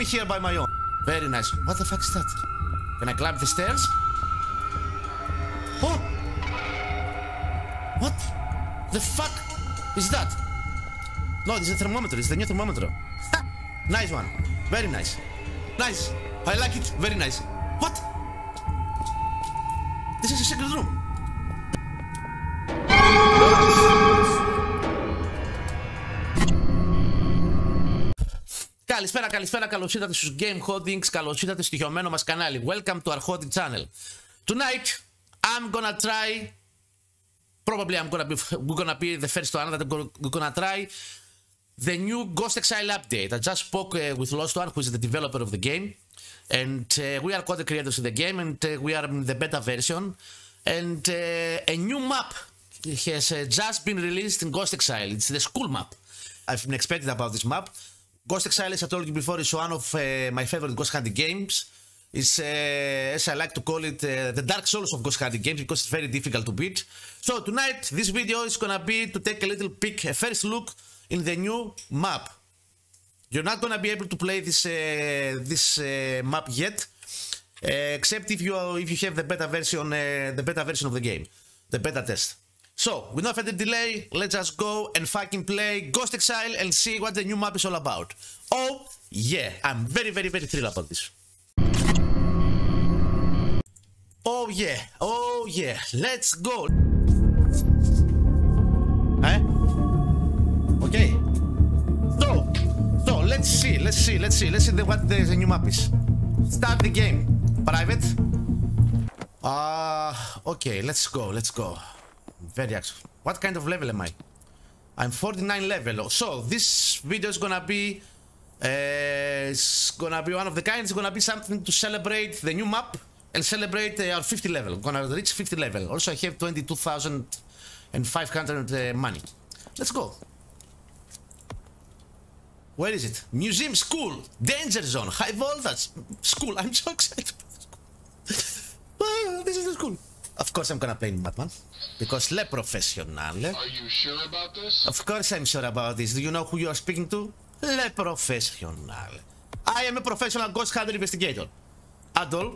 me here by my own. Very nice. What the fuck is that? Can I climb the stairs? Oh! What the fuck is that? No, it's a thermometer. It's the new thermometer. Ha! Nice one. Very nice. Nice. I like it. Very nice. What? This is a secret room. Καλησπέρα, καλησπέρα. Καλώς ήρθατε στους Game Holdings. Καλώς ήρθατε στο στοιχειωμένο μας κανάλι. Welcome to our holding channel. Tonight, I'm gonna try. Probably we're gonna be the first one that we're gonna try the new Ghost Exile update. I just spoke with Lost One, who is the developer of the game, and we are content creators in the game, and we are in the beta version. And a new map has just been released in Ghost Exile. It's the school map. I've been excited about this map. Ghost Exile, as I told you before, is one of my favorite Ghost Handy games. It's, as I like to call it, the Dark Souls of Ghost Handy games, because it's very difficult to beat. So tonight, this video is gonna be to take a little peek, a first look in the new map. You're not gonna be able to play this map yet, except if you have the beta version of the game, the beta test. So, without further delay, let's just go and fucking play Ghost Exile and see what the new map is all about. Oh, yeah, I'm very thrilled about this. Oh yeah, let's go. Eh? Okay. So, let's see what the new map is. Start the game. Private. Okay, let's go. Very active. What kind of level am I? I'm 49 level. So this video is gonna be one of the kinds. It's gonna be something to celebrate the new map and celebrate our 50 level. Gonna reach 50 level. Also I have 22,500 money. Let's go. Where is it? Museum, school, danger zone, high voltage, school. I'm so excited. This is the school. Of course I'm gonna play in Batman, because le professional. Are you sure about this? Of course I'm sure about this. Do you know who you are speaking to? Le professional. I am a professional Ghost Hunter investigator. Adol.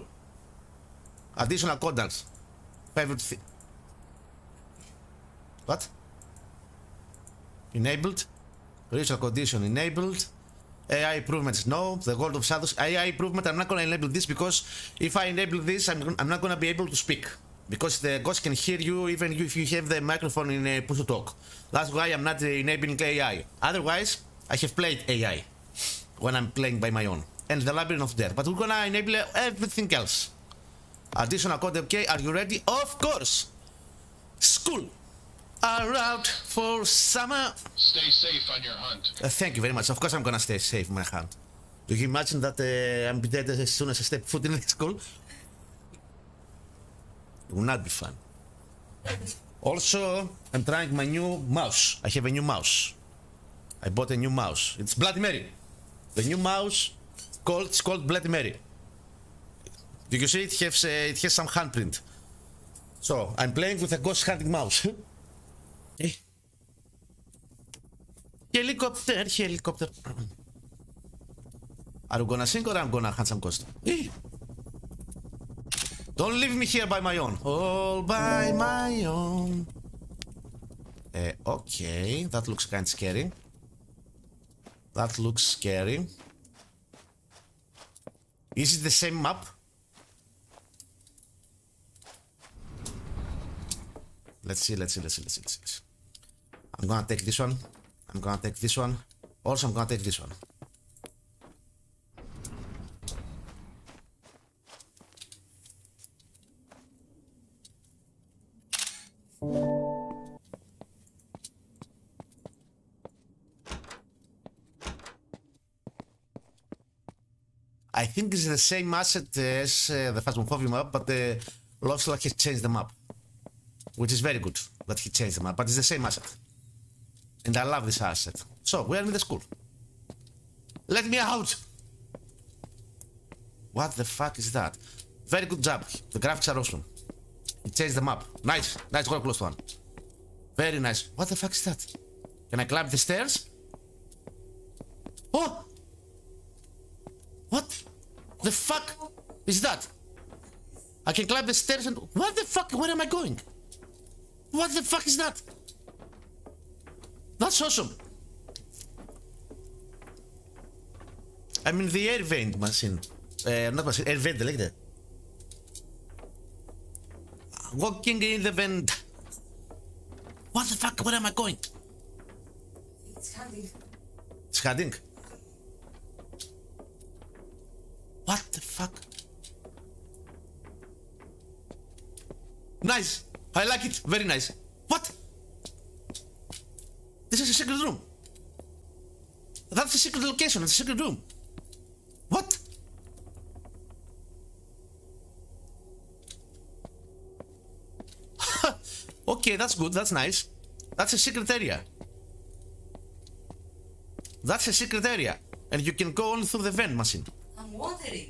Additional contacts. Favorite thing. What? Enabled. Ritual condition enabled. AI improvements, no. The World of Shadows. AI improvement, I'm not gonna enable this, because if I enable this, I'm not gonna be able to speak. Because the ghost can hear you even if you have the microphone in a push to talk. That's why I'm not enabling AI. Otherwise, I have played AI when I'm playing by my own. And the Labyrinth of Death. But we're gonna enable everything else. Additional code, okay, are you ready? Of course! School! Are out for summer. Stay safe on your hunt. Thank you very much. Of course I'm gonna stay safe on my hunt. Do you imagine that I'm dead as soon as I step foot in the school? It will not be fun. Also, I'm trying my new mouse. I have a new mouse. I bought a new mouse. It's Bloody Mary. The new mouse it's called Bloody Mary. Do you see? It has some handprint. So I'm playing with a ghost hunting mouse. Helicopter. Are you gonna sing or I'm gonna hunt some ghosts? Don't leave me here by my own. All by my own. Okay, that looks kind of scary. Is it the same map? Let's see. I'm gonna take this one. Also, I'm gonna take this one. I think it's the same asset as the Phasmophobia map, but the Lost One has changed the map, which is very good that he changed the map, but it's the same asset. And I love this asset. So, we are in the school. Let me out! What the fuck is that? Very good job. The graphics are awesome. He changed the map. Nice. Nice work, Lost One. Very nice. What the fuck is that? Can I climb the stairs? Oh! The fuck is that? I can climb the stairs and... What the fuck? Where am I going? What the fuck is that? That's awesome. I'm in the air vent machine. Not machine, air vent, like that. Walking in the vent. What the fuck? Where am I going? It's hiding. It's hiding? What the fuck? Nice! I like it! Very nice! What? This is a secret room! That's a secret location, it's a secret room! What? Okay, that's good, that's nice. That's a secret area. That's a secret area. And you can go on through the vent machine. I'm wondering,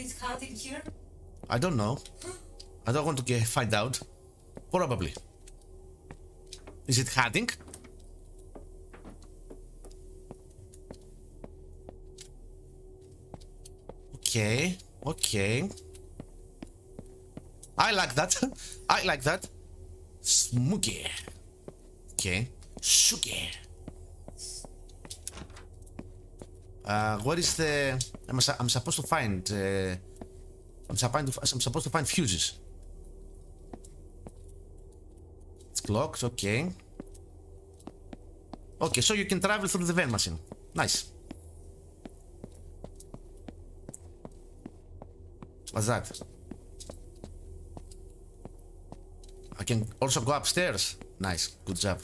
is it hiding here? I don't know. Huh? I don't want to find out. Probably. Is it hiding? Okay, okay. I like that. I like that. Smooky. Okay. Sugar. What is the... I'm supposed to find... I'm supposed to find fuses. Locked, okay. Okay, so you can travel through the vent machine. Nice. What's that? I can also go upstairs. Nice, good job.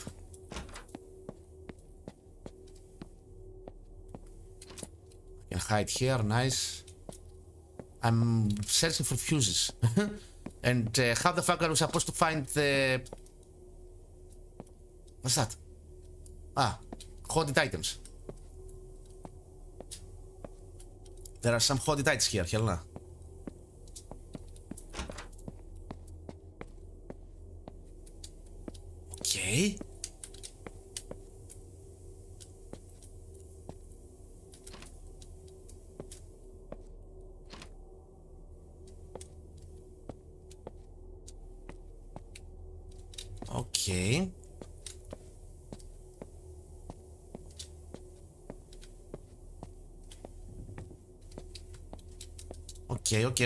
I can hide here, nice. I'm searching for fuses. And how the fuck are we supposed to find the... What's that? Ah, hoarded items. There are some hoarded items here, Helena. Okay.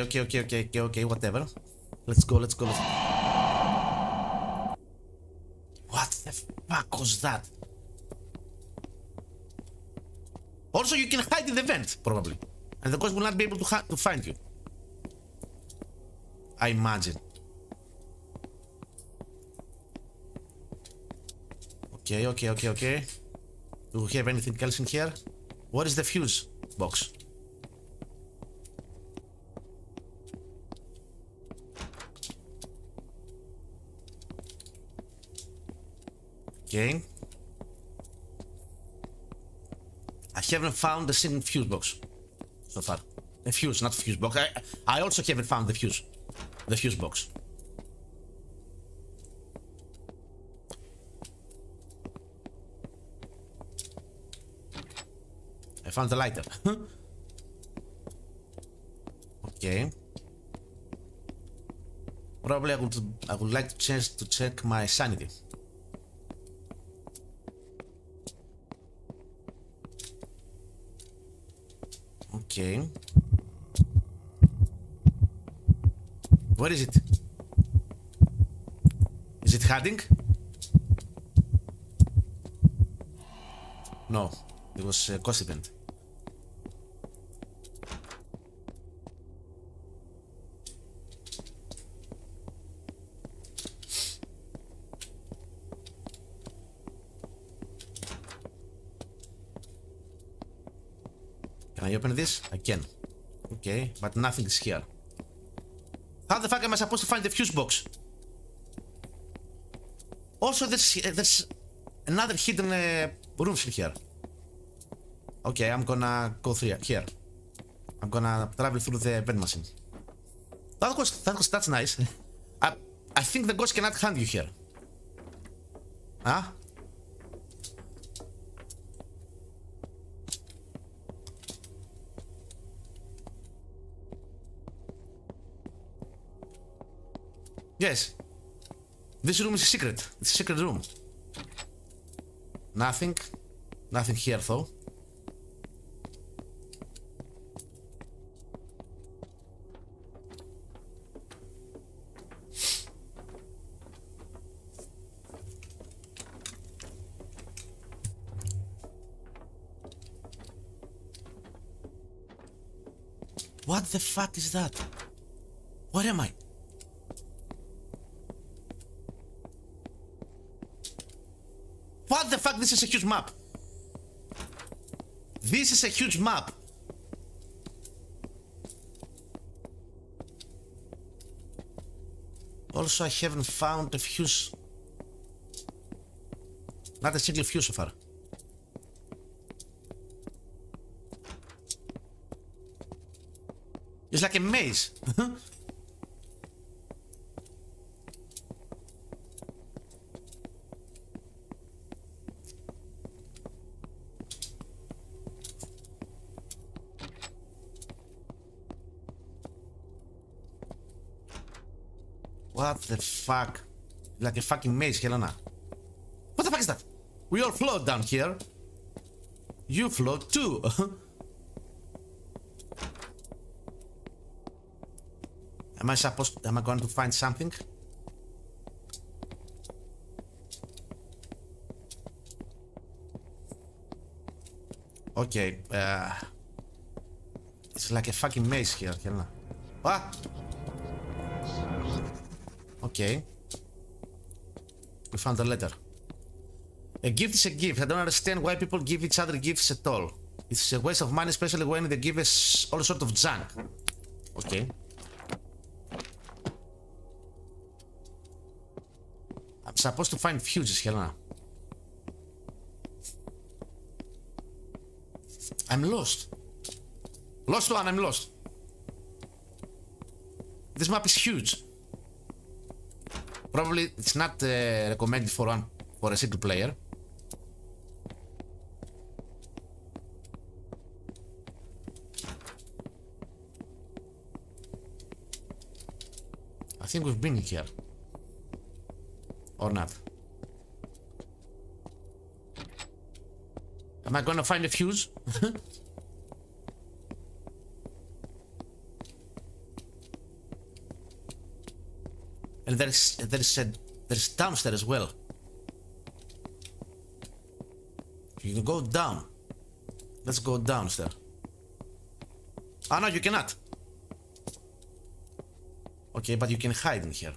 Okay. Okay, whatever. Let's go. What the fuck was that? Also, you can hide in the vent, probably. And the ghost will not be able to find you. I imagine. Okay. Do we have anything else in here? What is the fuse box? Okay. I haven't found a single fuse box so far. A fuse, not fuse box. I also haven't found the fuse. The fuse box. I found the lighter. Okay. Probably I would like to check my sanity. Okay. What is it? Is it hiding? No, it was a ghost event. Can I open this? I can. Okay, but nothing is here. How the fuck am I supposed to find the fuse box? Also, there's another hidden rooms in here. Okay, I'm gonna go through here. I'm gonna travel through the vent machine. That's nice. I think the ghost cannot hunt you here. Huh? Yes. This room is secret. It's a secret room. Nothing. Nothing here, though. What the fuck is that? Where am I? What the fuck? This is a huge map. This is a huge map. Also, I haven't found a fuse. Not a single fuse so far. It's like a maze. What the fuck? Like a fucking maze, Helena. What the fuck is that? We all float down here. You float too. Am I going to find something? Okay, it's like a fucking maze here, Helena. What? Okay. We found a letter. A gift is a gift. I don't understand why people give each other gifts at all. It's a waste of money, especially when they give us all sorts of junk. Okay. Supposed to find fuses, Helena. I'm lost. Lost one, I'm lost. This map is huge. Probably it's not recommended for a single player. I think we've been here. Or not. Am I gonna find a fuse? And there's downstairs as well. You can go down. Let's go downstairs. Ah, no, you cannot. Okay, but you can hide in here.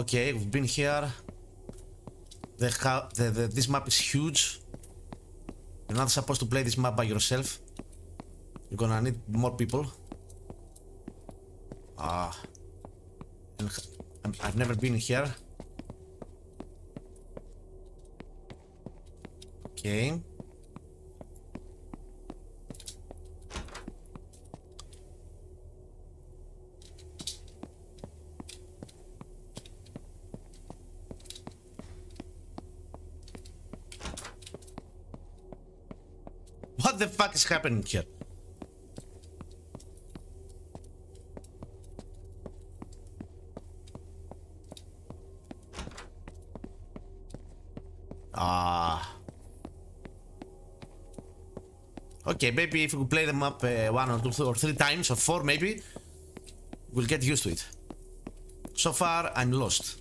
Okay, we've been here. This map is huge. You're not supposed to play this map by yourself. You're gonna need more people. I've never been here. Okay. What the fuck is happening here? Okay, maybe if we play them up one or two or three times or four, maybe we'll get used to it. So far, I'm lost.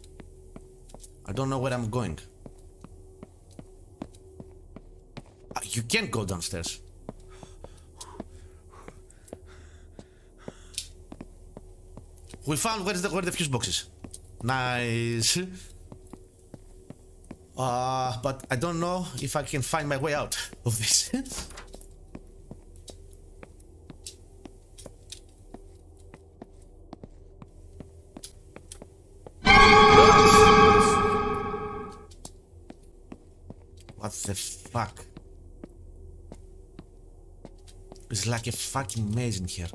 I don't know where I'm going. You can't go downstairs. We found where the fuse box is. Nice. But I don't know if I can find my way out of this. What the fuck? It's like a fucking maze in here.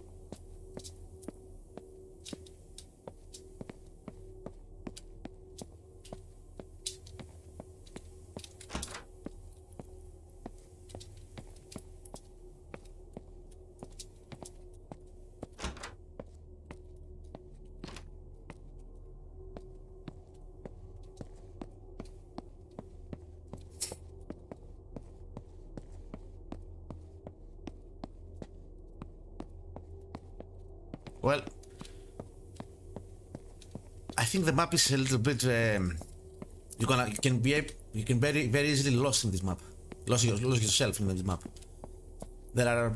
Well, I think the map is a little bit. You can very easily lost in this map. Lose yourself in this map. There are.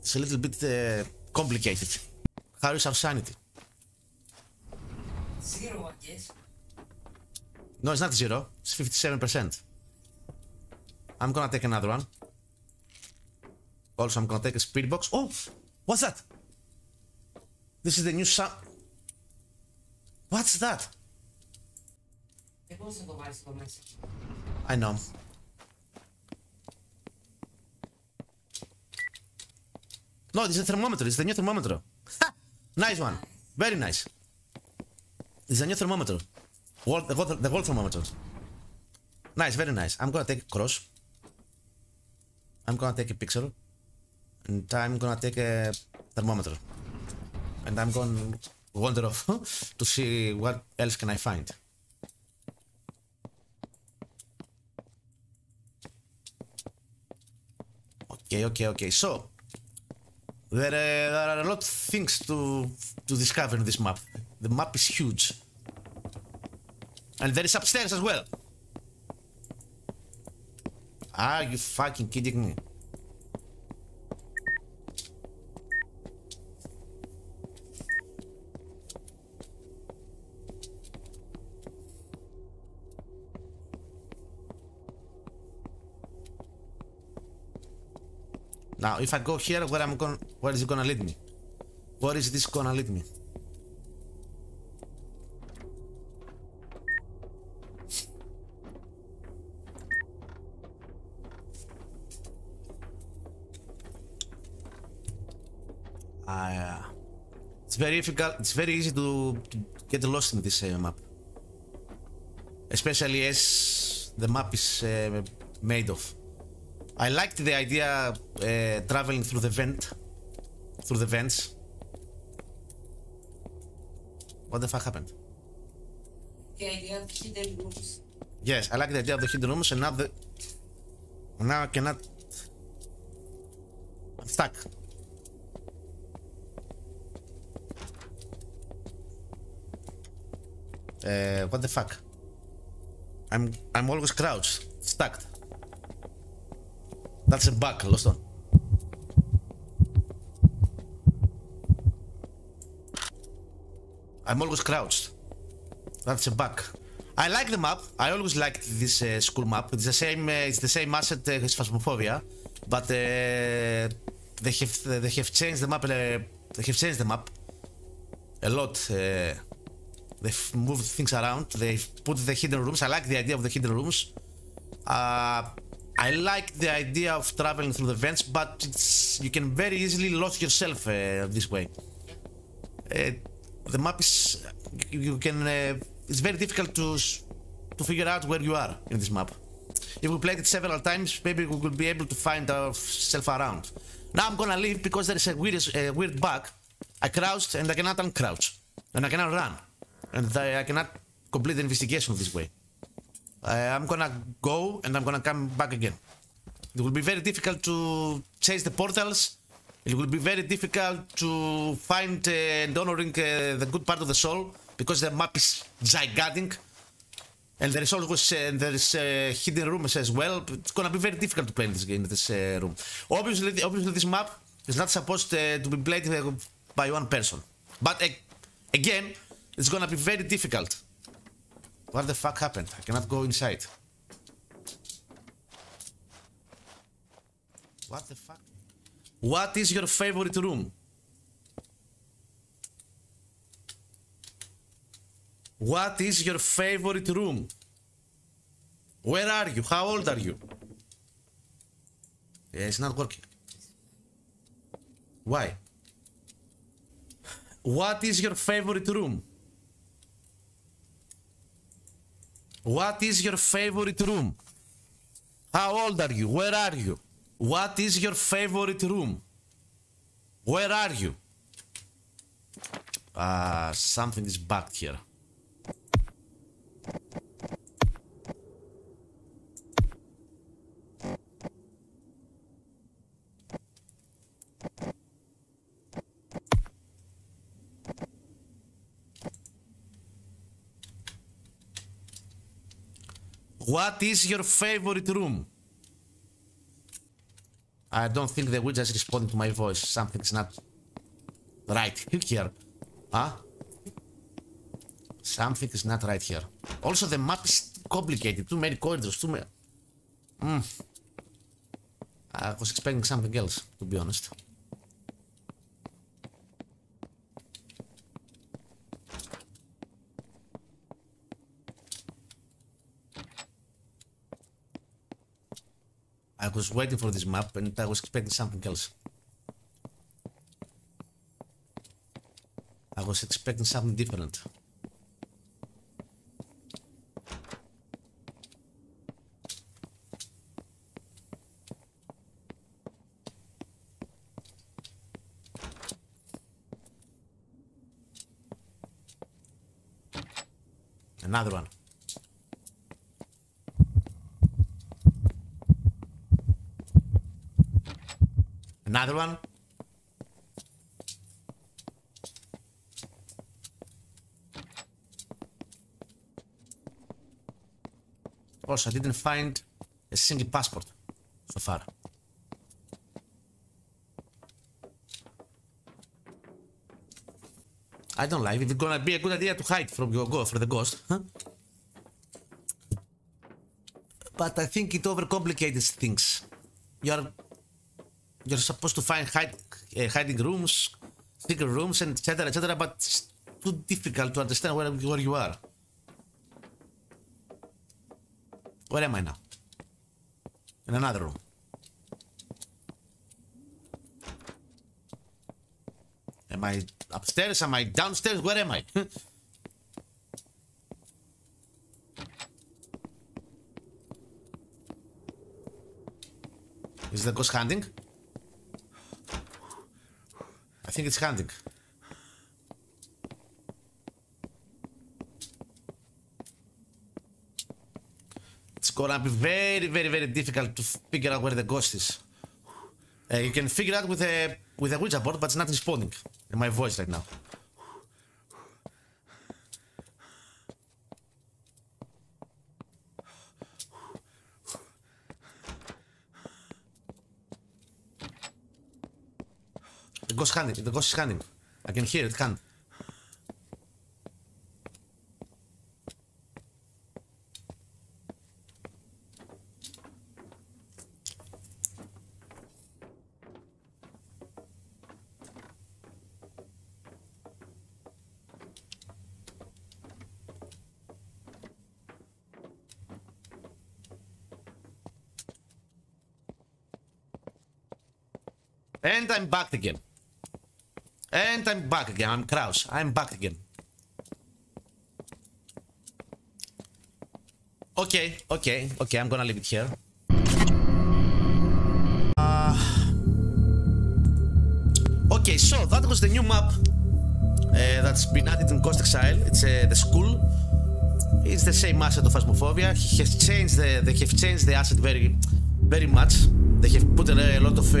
It's a little bit complicated. How is our sanity? Zero, I guess. No, it's not zero. It's 57%. I'm gonna take another one. Also, I'm gonna take a spirit box. Oh, what's that? This is the new sound. What's that? I know. No, this is a thermometer. It's the new thermometer. Ha! Nice one. Very nice. It's a new thermometer. The gold thermometer. Nice, very nice. I'm gonna take a cross. I'm gonna take a pixel. And I'm gonna take a thermometer. And I'm gonna wander off to see what else can I find. Okay. So, there are a lot of things to discover in this map. The map is huge. And there is upstairs as well. Are you fucking kidding me? Now, if I go here, where is it gonna lead me? Where is this gonna lead me? It's very difficult. It's very easy to get lost in this map, especially as the map is made of. I liked the idea traveling through the vents. What the fuck happened? The idea of hidden rooms. Yes, I like the idea of the hidden rooms, and now I cannot. I'm stuck. What the fuck? I'm always crouched, stuck. That's a bug, Lost One. I'm always crouched. That's a bug. I like the map. I always liked this school map. It's the same asset as Phasmophobia, but they have changed the map. They have changed the map a lot. They've moved things around. They've put the hidden rooms. I like the idea of the hidden rooms. I like the idea of traveling through the vents, but you can very easily lose yourself this way. The map is... it's very difficult to figure out where you are in this map. If we played it several times, maybe we would be able to find ourselves around. Now I'm gonna leave because there is a weird bug. I crouched and I cannot uncrouch. And I cannot run. And I cannot complete the investigation this way. I'm gonna go and I'm gonna come back again. It will be very difficult to chase the portals. It will be very difficult to find and honoring the good part of the soul, because the map is gigantic, and there is always hidden rooms as well. It's gonna be very difficult to play in this game, in this room. Obviously, this map is not supposed to be played by one person. But again, it's gonna be very difficult. What the fuck happened? I cannot go inside. What the fuck? What is your favorite room? What is your favorite room? Where are you? How old are you? Yeah, it's not working. Why? What is your favorite room? What is your favorite room? How old are you? Where are you? What is your favorite room? Where are you? Something is bugged here. What is your favorite room? I don't think they will just respond to my voice. Something's not right here. Huh? Something is not right here. Also, the map is complicated. Too many corridors, too many... I was expecting something else, to be honest. I was waiting for this map and I was expecting something else. I was expecting something different. Another one. Another one. Also, I didn't find a single passport so far. I don't like it. It's gonna be a good idea to hide from your ghost, for the ghost, huh? But I think it overcomplicates things. You're supposed to find hiding rooms, secret rooms, and etc., but it's too difficult to understand where you are. Where am I now? In another room. Am I upstairs? Am I downstairs? Where am I? Is the ghost hunting? I think it's hunting. It's gonna be very difficult to figure out where the ghost is. You can figure out with a Ouija board, but it's not responding in my voice right now. The ghost is hunting. I can hear it hunt. And I'm back again. And I'm back again. I'm Kraus. I'm back again. Okay. I'm gonna leave it here. Okay, so that was the new map that's been added in Ghost Exile. It's the school. It's the same asset of Phasmophobia. They have changed the asset very much. They have put a lot of.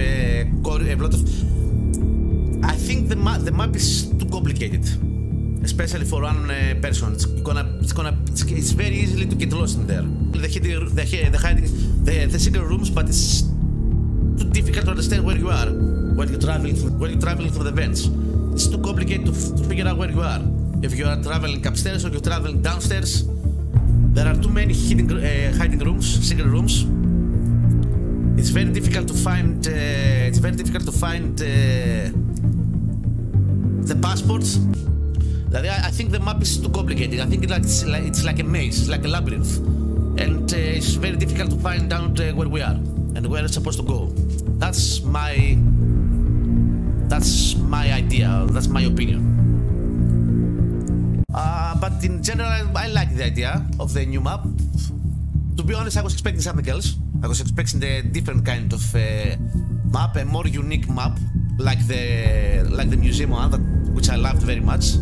I think the map is too complicated, especially for one person. It's very easily to get lost in there. The secret rooms, but it's too difficult to understand where you are when you're traveling through the vents. It's too complicated to figure out where you are. If you are traveling upstairs or you're traveling downstairs, there are too many hiding rooms, secret rooms. It's very difficult to find. The passports. I think the map is too complicated. I think it's like a maze, it's like a labyrinth, and it's very difficult to find out where we are and where it's supposed to go. That's my idea. That's my opinion. But in general, I like the idea of the new map. To be honest, I was expecting something else. I was expecting a different kind of map, a more unique map, like the museum one, which I loved very much.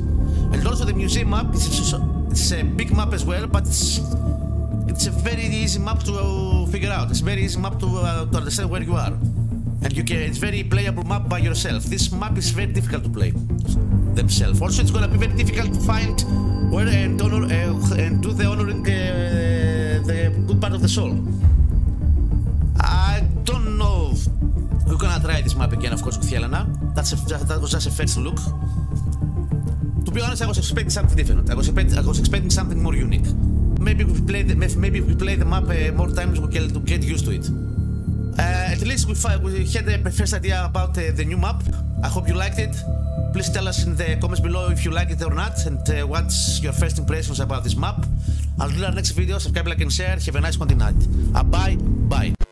And also the museum map, it's a big map as well, but it's a very easy map to figure out. It's very easy map to understand where you are, and it's very playable map by yourself. This map is very difficult to play themselves. Also, it's gonna be very difficult to find where and do the honoring the that's all. I don't know. We're gonna try this map again, of course, with Yelena. That was just a first look. To be honest, I was expecting something different. I was expecting something more unique. Maybe we play the map more times, we can get used to it. At least we had the first idea about the new map. I hope you liked it. Please tell us in the comments below if you like it or not, and what's your first impressions about this map. I'll do our next video. Subscribe, like and share. Have a nice Monday night. Bye.